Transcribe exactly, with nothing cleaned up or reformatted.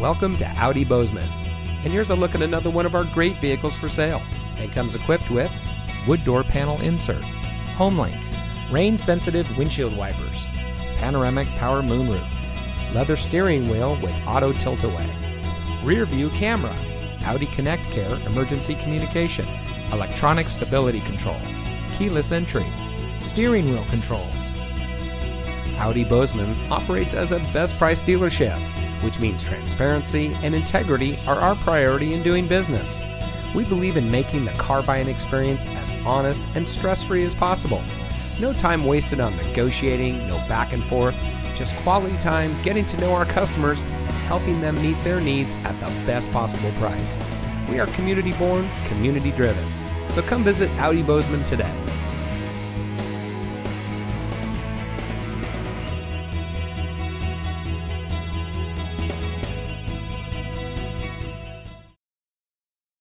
Welcome to Audi Bozeman, and here's a look at another one of our great vehicles for sale. It comes equipped with wood door panel insert, HomeLink, rain-sensitive windshield wipers, panoramic power moonroof, leather steering wheel with auto tilt-away, rear view camera, Audi Connect Care emergency communication, electronic stability control, keyless entry, steering wheel controls. Audi Bozeman operates as a best-priced dealership, which means transparency and integrity are our priority in doing business. We believe in making the car buying experience as honest and stress-free as possible. No time wasted on negotiating, no back and forth, just quality time getting to know our customers and helping them meet their needs at the best possible price. We are community-born, community-driven. So come visit Audi Bozeman today.